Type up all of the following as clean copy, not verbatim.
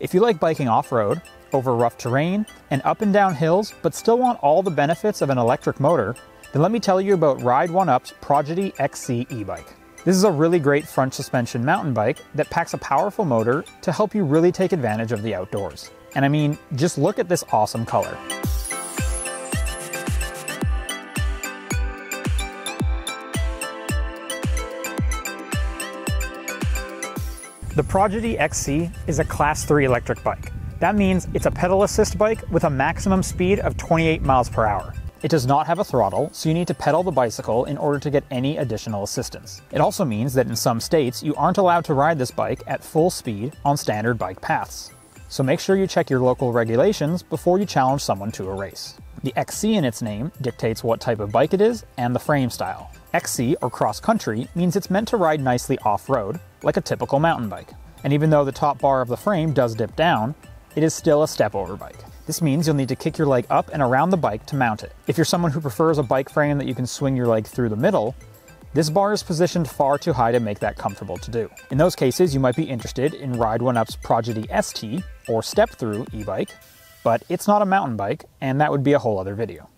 If you like biking off-road, over rough terrain, and up and down hills, but still want all the benefits of an electric motor, then let me tell you about Ride1Up's Prodigy XC e-bike. This is a really great front suspension mountain bike that packs a powerful motor to help you really take advantage of the outdoors. And I mean, just look at this awesome color. The Prodigy XC is a Class 3 electric bike. That means it's a pedal assist bike with a maximum speed of 28 miles per hour. It does not have a throttle, so you need to pedal the bicycle in order to get any additional assistance. It also means that in some states, you aren't allowed to ride this bike at full speed on standard bike paths. So make sure you check your local regulations before you challenge someone to a race. The XC in its name dictates what type of bike it is and the frame style. XC, or cross-country, means it's meant to ride nicely off-road, like a typical mountain bike. And even though the top bar of the frame does dip down, it is still a step-over bike. This means you'll need to kick your leg up and around the bike to mount it. If you're someone who prefers a bike frame that you can swing your leg through the middle, this bar is positioned far too high to make that comfortable to do. In those cases, you might be interested in Ride1Up's Prodigy ST, or step-through e-bike, but it's not a mountain bike, and that would be a whole other video.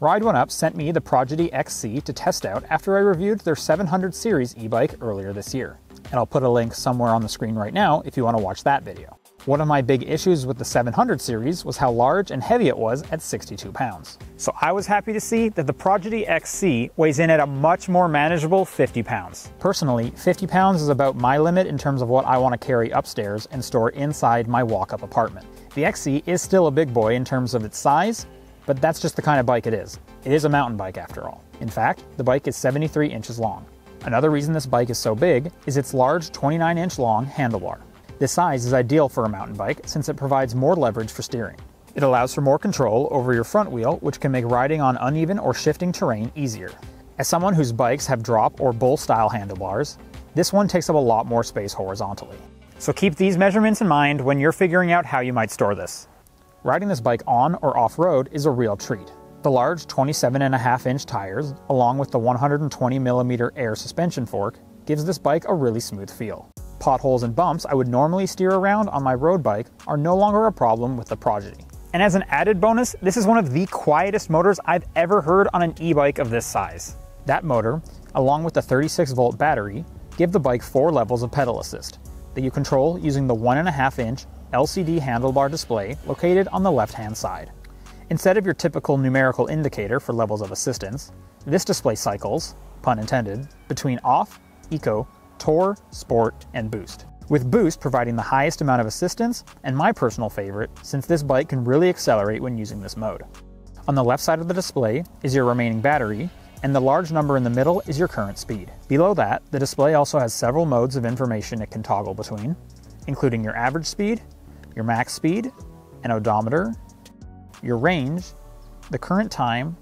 Ride1Up sent me the Prodigy XC to test out after I reviewed their 700 series e-bike earlier this year, and I'll put a link somewhere on the screen right now if you want to watch that video. One of my big issues with the 700 series was how large and heavy it was at 62 pounds. So I was happy to see that the Prodigy XC weighs in at a much more manageable 50 pounds. Personally, 50 pounds is about my limit in terms of what I want to carry upstairs and store inside my walk-up apartment. The XC is still a big boy in terms of its size, but that's just the kind of bike it is. It is a mountain bike after all. In fact, the bike is 73 inches long. Another reason this bike is so big is its large 29-inch long handlebar. This size is ideal for a mountain bike since it provides more leverage for steering. It allows for more control over your front wheel, which can make riding on uneven or shifting terrain easier. As someone whose bikes have drop or bull style handlebars, this one takes up a lot more space horizontally. So keep these measurements in mind when you're figuring out how you might store this. Riding this bike on or off-road is a real treat. The large 27.5-inch tires, along with the 120mm air suspension fork, gives this bike a really smooth feel. Potholes and bumps I would normally steer around on my road bike are no longer a problem with the Prodigy. And as an added bonus, this is one of the quietest motors I've ever heard on an e-bike of this size. That motor, along with the 36-volt battery, give the bike 4 levels of pedal assist that you control using the 1.5-inch LCD handlebar display located on the left-hand side. Instead of your typical numerical indicator for levels of assistance, this display cycles, pun intended, between off, eco, Tour, Sport, and Boost, with Boost providing the highest amount of assistance and my personal favorite, since this bike can really accelerate when using this mode. On the left side of the display is your remaining battery, and the large number in the middle is your current speed. Below that, the display also has several modes of information it can toggle between, including your average speed, your max speed, an odometer, your range, the current time,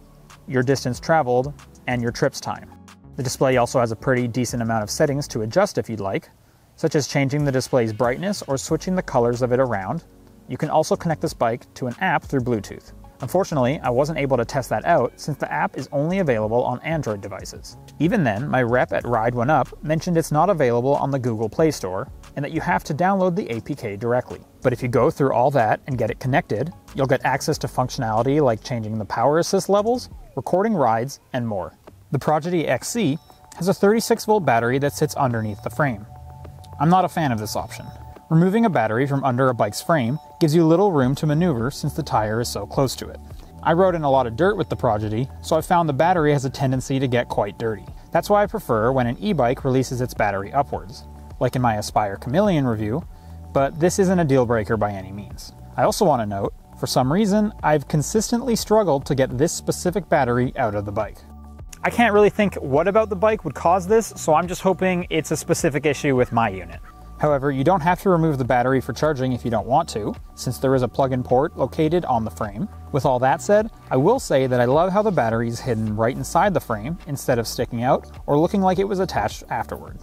your distance traveled, and your trips time. The display also has a pretty decent amount of settings to adjust if you'd like, such as changing the display's brightness or switching the colors of it around. You can also connect this bike to an app through Bluetooth. Unfortunately, I wasn't able to test that out since the app is only available on Android devices. Even then, my rep at Ride1Up mentioned it's not available on the Google Play Store and that you have to download the APK directly. But if you go through all that and get it connected, you'll get access to functionality like changing the power assist levels, recording rides, and more. The Prodigy XC has a 36-volt battery that sits underneath the frame. I'm not a fan of this option. Removing a battery from under a bike's frame gives you little room to maneuver since the tire is so close to it. I rode in a lot of dirt with the Prodigy, so I found the battery has a tendency to get quite dirty. That's why I prefer when an e-bike releases its battery upwards, like in my Aspire Chameleon review, but this isn't a deal breaker by any means. I also want to note, for some reason, I've consistently struggled to get this specific battery out of the bike. I can't really think what about the bike would cause this, so I'm just hoping it's a specific issue with my unit. However, you don't have to remove the battery for charging if you don't want to, since there is a plug-in port located on the frame. With all that said, I will say that I love how the battery is hidden right inside the frame instead of sticking out or looking like it was attached afterward.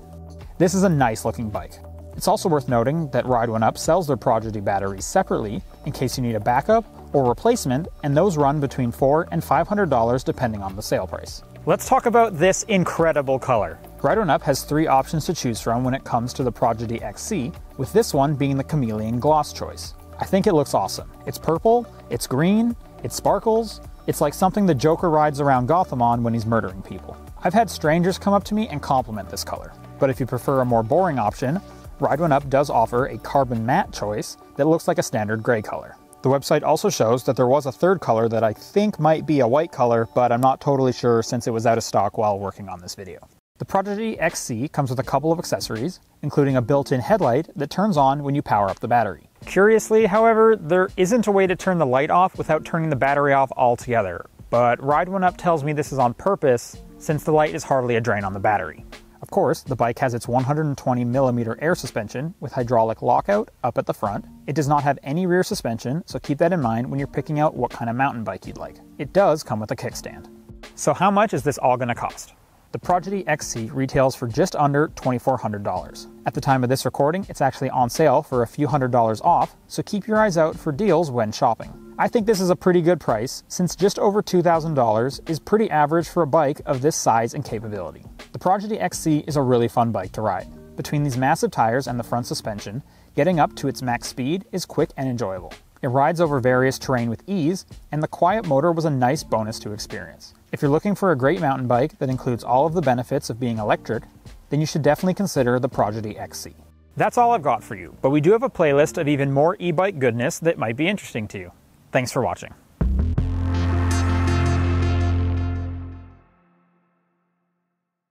This is a nice looking bike. It's also worth noting that Ride1Up sells their Prodigy batteries separately in case you need a backup or replacement, and those run between $400 and $500 depending on the sale price. Let's talk about this incredible color. Ride1Up has three options to choose from when it comes to the Prodigy XC, with this one being the Chameleon Gloss choice. I think it looks awesome. It's purple, it's green, it sparkles, it's like something the Joker rides around Gotham on when he's murdering people. I've had strangers come up to me and compliment this color. But if you prefer a more boring option, Ride1Up does offer a carbon matte choice that looks like a standard gray color. The website also shows that there was a third color that I think might be a white color, but I'm not totally sure since it was out of stock while working on this video. The Prodigy XC comes with a couple of accessories, including a built-in headlight that turns on when you power up the battery. Curiously, however, there isn't a way to turn the light off without turning the battery off altogether, but Ride1Up tells me this is on purpose since the light is hardly a drain on the battery. Of course, the bike has its 120mm air suspension with hydraulic lockout up at the front. It does not have any rear suspension, so keep that in mind when you're picking out what kind of mountain bike you'd like. It does come with a kickstand. So how much is this all going to cost? The Prodigy XC retails for just under $2,400. At the time of this recording, it's actually on sale for a few $100s off, so keep your eyes out for deals when shopping. I think this is a pretty good price, since just over $2,000 is pretty average for a bike of this size and capability. The Prodigy XC is a really fun bike to ride. Between these massive tires and the front suspension, getting up to its max speed is quick and enjoyable. It rides over various terrain with ease, and the quiet motor was a nice bonus to experience. If you're looking for a great mountain bike that includes all of the benefits of being electric, then you should definitely consider the Prodigy XC. That's all I've got for you, but we do have a playlist of even more e-bike goodness that might be interesting to you. Thanks for watching.